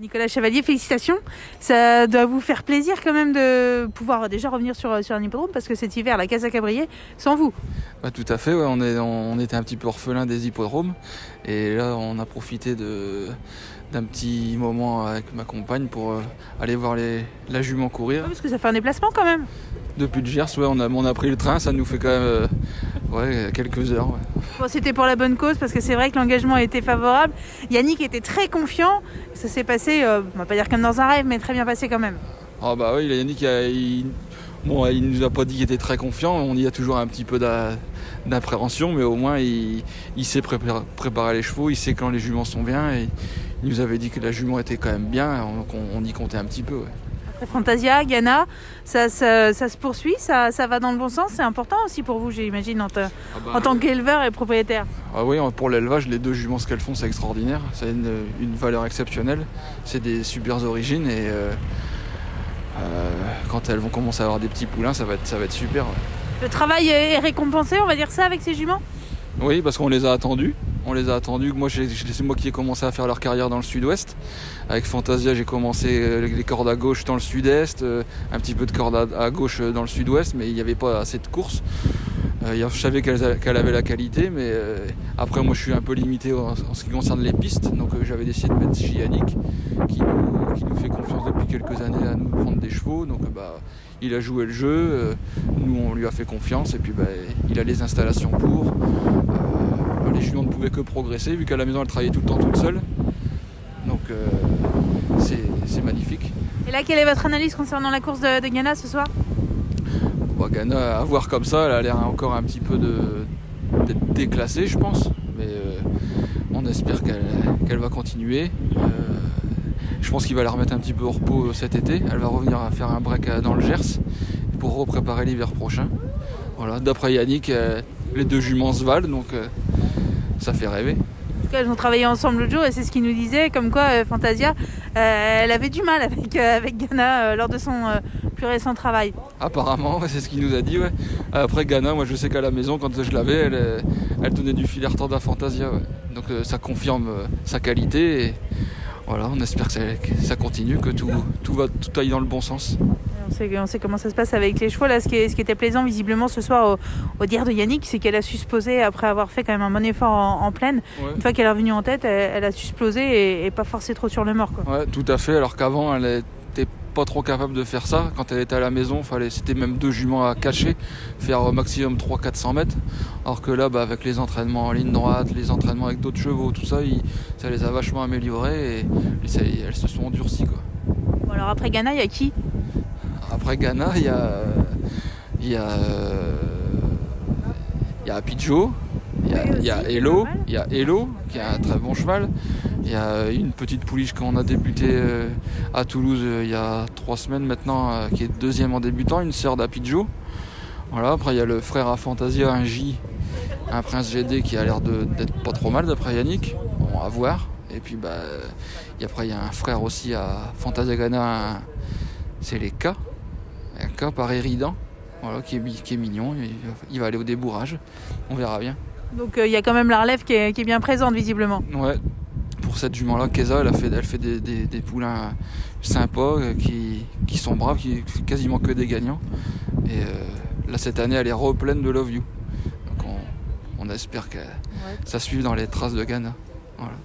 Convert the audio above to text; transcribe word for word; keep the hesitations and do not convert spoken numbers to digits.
Nicolas Chevallier, félicitations. Ça doit vous faire plaisir quand même de pouvoir déjà revenir sur, sur un hippodrome, parce que cet hiver, la Casa Cabrier, sans vous. Bah, tout à fait, ouais, on, est, on, on était un petit peu orphelin des hippodromes. Et là, on a profité d'un petit moment avec ma compagne pour euh, aller voir les, la jument courir. Ouais, parce que ça fait un déplacement quand même. Depuis le Gers, ouais, on, a, on a pris le train, ça nous fait quand même euh, ouais, quelques heures. Ouais. Bon, c'était pour la bonne cause, parce que c'est vrai que l'engagement a été favorable. Yannick était très confiant, ça s'est passé, euh, on va pas dire comme dans un rêve, mais très bien passé quand même. Ah bah oui, Yannick, il, bon, il nous a pas dit qu'il était très confiant, on y a toujours un petit peu d'appréhension, mais au moins il, il sait préparer, préparer les chevaux, il sait quand les juments sont bien, et il nous avait dit que la jument était quand même bien, donc on, on y comptait un petit peu. Ouais. Fantasia, Ghana, ça, ça, ça se poursuit, ça, ça va dans le bon sens, c'est important aussi pour vous, j'imagine, en, ah bah, en tant qu'éleveur et propriétaire. Ah oui, pour l'élevage, les deux juments, ce qu'elles font, c'est extraordinaire, c'est une, une valeur exceptionnelle, c'est des super origines, et euh, euh, quand elles vont commencer à avoir des petits poulains, ça va être, ça va être super. Ouais. Le travail est récompensé, on va dire ça, avec ces juments? Oui, parce qu'on les a attendus. On les a attendus. Moi, c'est moi qui ai commencé à faire leur carrière dans le sud-ouest. Avec Fantasia, j'ai commencé les cordes à gauche dans le sud-est, un petit peu de cordes à gauche dans le sud-ouest, mais il n'y avait pas assez de courses. Je savais qu'elle avait la qualité, mais après, moi, je suis un peu limité en ce qui concerne les pistes. Donc, j'avais décidé de mettre Yannick, qui nous, qui nous fait confiance depuis quelques années à nous prendre des chevaux. Donc, bah, il a joué le jeu. Nous, on lui a fait confiance. Et puis, bah, il a les installations pour. Les juments ne pouvaient que progresser, vu qu'à la maison elle travaillait tout le temps toute seule. Donc euh, c'est magnifique. Et là, quelle est votre analyse concernant la course de, de Ghana ce soir? Bah, Ghana, à voir comme ça, elle a l'air encore un petit peu d'être déclassée, je pense. Mais euh, on espère qu'elle qu'elle va continuer. Euh, je pense qu'il va la remettre un petit peu au repos cet été. Elle va revenir à faire un break dans le Gers pour repréparer l'hiver prochain. Voilà, d'après Yannick, euh, les deux juments se valent, donc euh, ça fait rêver. En tout cas, ils ont travaillé ensemble l'autre jour et c'est ce qu'ils nous disaient, comme quoi euh, Fantasia, euh, elle avait du mal avec, euh, avec Ghana euh, lors de son euh, plus récent travail. Apparemment, c'est ce qu'il nous a dit. Ouais. Après Ghana, moi je sais qu'à la maison, quand je l'avais, elle, elle donnait du fil à retordre à Fantasia. Ouais. Donc euh, ça confirme euh, sa qualité et voilà, on espère que ça, que ça continue, que tout, tout, va, tout aille dans le bon sens. On sait, on sait comment ça se passe avec les chevaux. Là, ce, qui est, ce qui était plaisant visiblement ce soir au, au dire de Yannick, c'est qu'elle a su se poser après avoir fait quand même un bon effort en, en plaine. Ouais. Une fois qu'elle est revenue en tête, elle, elle a su se poser et, et pas forcer trop sur le mort. Quoi. Ouais, tout à fait. Alors qu'avant, elle n'était pas trop capable de faire ça. Quand elle était à la maison, c'était même deux juments à cacher, faire au maximum trois cents à quatre cents mètres. Alors que là, bah, avec les entraînements en ligne droite, les entraînements avec d'autres chevaux, tout ça, il, ça les a vachement améliorés et, et ça, elles se sont endurcies. Quoi. Bon, alors après Ghana, il y a qui ? Après Ghana, il y a, il y a, il y a Pidgeot, il y a, il y a Hello, il y a Hello qui a un très bon cheval. Il y a une petite pouliche qu'on a débuté à Toulouse il y a trois semaines maintenant, qui est deuxième en débutant, une sœur d'à Pidgeot. Voilà. Après il y a le frère à Fantasia, un J, un prince G D qui a l'air d'être pas trop mal d'après Yannick. Bon, à voir. Et puis bah, et après il y a un frère aussi à Fantasia Ghana, c'est les K. Un cas par Éridan, voilà, qui, est, qui est mignon, il, il va aller au débourrage, on verra bien. Donc il euh, y a quand même la relève qui est, qui est bien présente visiblement. Ouais, pour cette jument-là, Keza, elle, elle fait des, des, des poulains sympas, qui, qui sont braves, qui quasiment que des gagnants. Et euh, là cette année, elle est repleine de Love You. Donc on, on espère que ouais. Ça suive dans les traces de Ghana. Voilà.